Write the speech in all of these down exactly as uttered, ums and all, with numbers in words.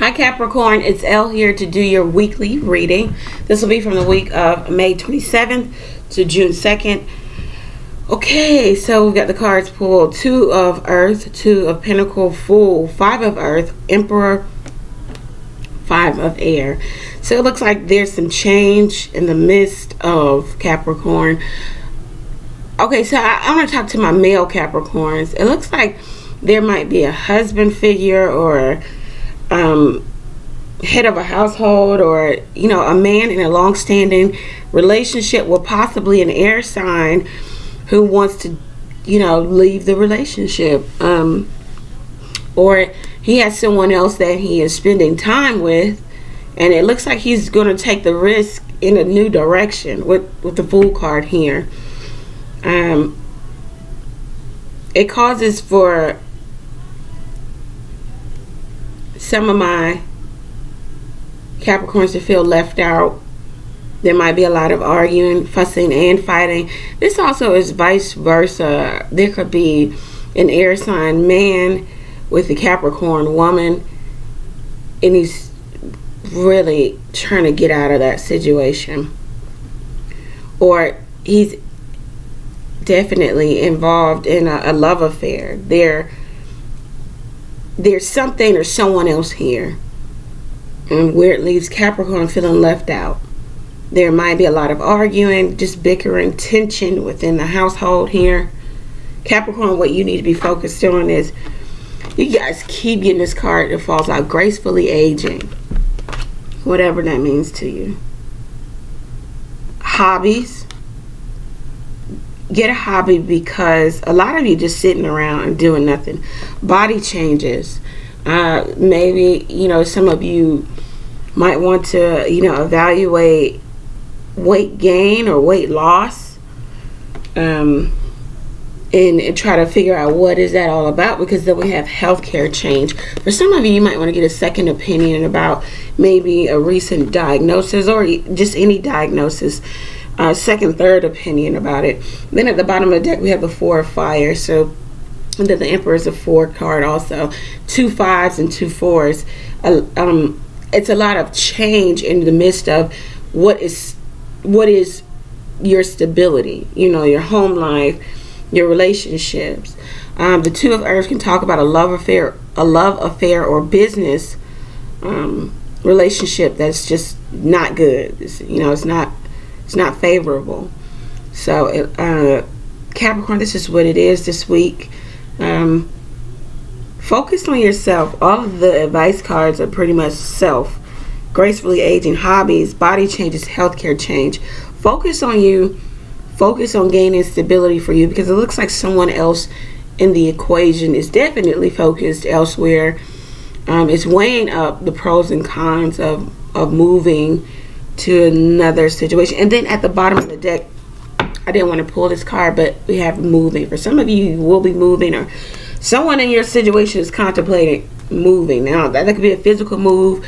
Hi Capricorn, it's Elle here to do your weekly reading. This will be from the week of May twenty-seventh to June second. Okay, so we've got the cards pulled. Two of Earth, Two of Pentacle, Fool, Five of Earth, Emperor, Five of Air. So it looks like there's some change in the midst of Capricorn. Okay, so I, I want to talk to my male Capricorns. It looks like there might be a husband figure or Um, head of a household, or you know, a man in a long-standing relationship with possibly an air sign who wants to, you know, leave the relationship, um, or he has someone else that he is spending time with, and it looks like he's going to take the risk in a new direction with with the Fool card here. Um, it causes for some of my Capricorns to feel left out. There might be a lot of arguing, fussing, and fighting. This also is vice versa. There could be an air sign man with a Capricorn woman, and he's really trying to get out of that situation, or he's definitely involved in a, a love affair. They're There's something or someone else here, and where it leaves Capricorn feeling left out. There might be a lot of arguing, just bickering, tension within the household here. Capricorn, what you need to be focused on is, you guys keep getting this card that falls out, gracefully aging, whatever that means to you. Hobbies. Get a hobby, because a lot of you just sitting around and doing nothing. Body changes. Uh, maybe, you know, some of you might want to, you know, evaluate weight gain or weight loss, um, and, and try to figure out what is that all about, because then we have healthcare change. For some of you, you might want to get a second opinion about maybe a recent diagnosis or just any diagnosis. Uh, second, third opinion about it. Then at the bottom of the deck, we have the Four of Fire. So, and then the Emperor is a four card also. Two fives and two fours. Uh, um, it's a lot of change in the midst of what is what is your stability. You know, your home life, your relationships. Um, the Two of Earth can talk about a love affair, a love affair or business um, relationship that's just not good. It's, you know, it's not. It's not favorable. So uh, Capricorn, this is what it is this week. Um, focus on yourself. All of the advice cards are pretty much self. Gracefully aging, hobbies, body changes, healthcare change. Focus on you. Focus on gaining stability for you, because it looks like someone else in the equation is definitely focused elsewhere. Um, it's weighing up the pros and cons of, of moving to another situation. And then at the bottom of the deck, I didn't want to pull this card, but we have moving. For some of you, you will be moving, or someone in your situation is contemplating moving. Now that, that could be a physical move,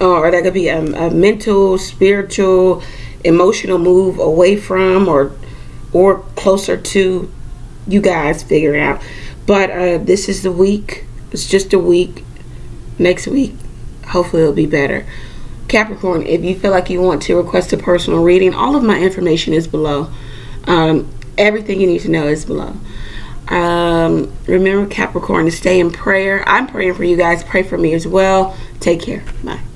or that could be a, a mental, spiritual, emotional move away from or or closer to. You guys figure it out. But uh, this is the week. It's just a week. Next week, hopefully it'll be better. Capricorn, if you feel like you want to request a personal reading, all of my information is below. Um, everything you need to know is below. Um, remember, Capricorn, to stay in prayer. I'm praying for you guys. Pray for me as well. Take care. Bye.